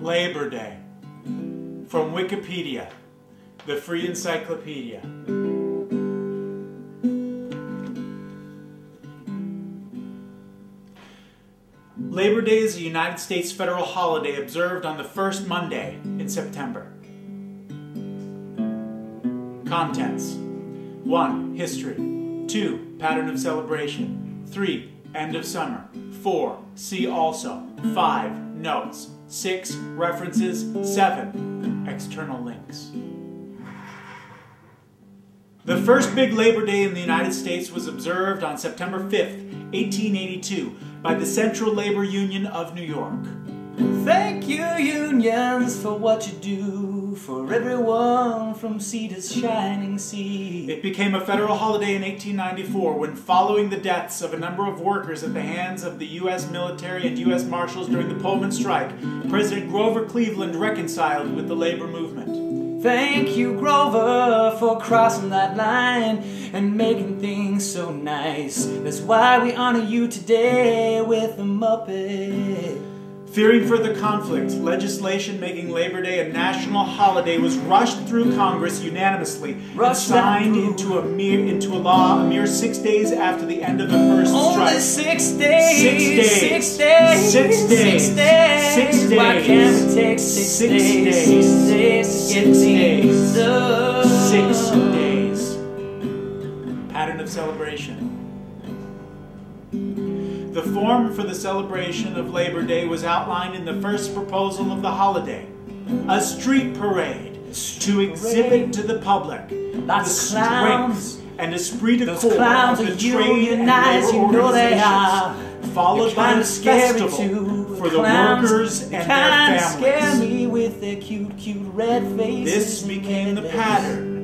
Labor Day, from Wikipedia, the free encyclopedia. Labor Day is a United States federal holiday observed on the first Monday in September. Contents: 1. History. 2. Pattern of celebration. 3. End of summer. 4. See also. 5. Notes. 6. References. 7. External links. The first big Labor Day in the United States was observed on September 5th, 1882 by the Central Labor Union of New York. Thank you, unions, for what you do for everyone from sea to shining sea. It became a federal holiday in 1894 when, following the deaths of a number of workers at the hands of the U.S. military and U.S. Marshals during the Pullman strike, President Grover Cleveland reconciled with the labor movement. Thank you, Grover, for crossing that line and making things so nice. That's why we honor you today with the Muppet. Fearing further conflict, legislation making Labor Day a national holiday was rushed through Congress unanimously and signed into law a mere 6 days after the end of the first strike. Only 6 days. 6 days. 6 days. 6 days. 6 days. 6 days. Why can't we take 6 days? 6 days. 6 days. 6 days. Pattern of celebration. The form for the celebration of Labor Day was outlined in the first proposal of the holiday. A street parade to exhibit to the public Lots the strengths and esprit de corps of the trade and labor organizations, followed by a festival for the workers and their families. With their cute red faces. This became the pattern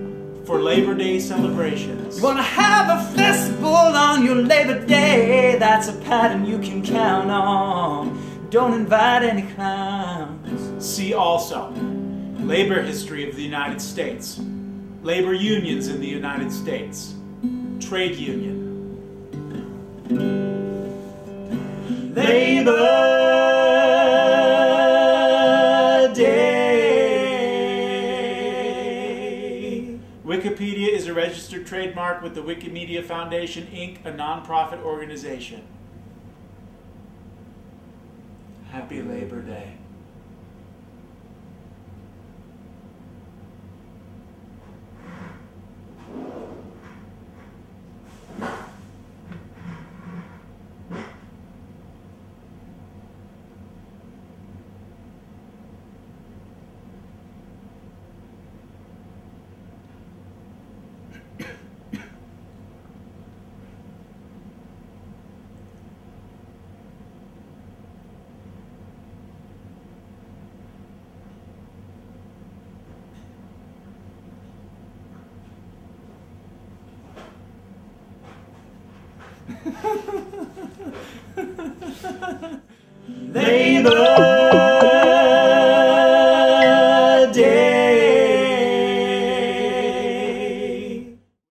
for Labor Day celebrations. You want to have a festival on your Labor Day, that's a pattern you can count on. Don't invite any clowns. See also: labor history of the United States, labor unions in the United States, trade union. Labor Day. Wikipedia is a registered trademark with the Wikimedia Foundation, Inc., a nonprofit organization. Happy Labor Day. Labor!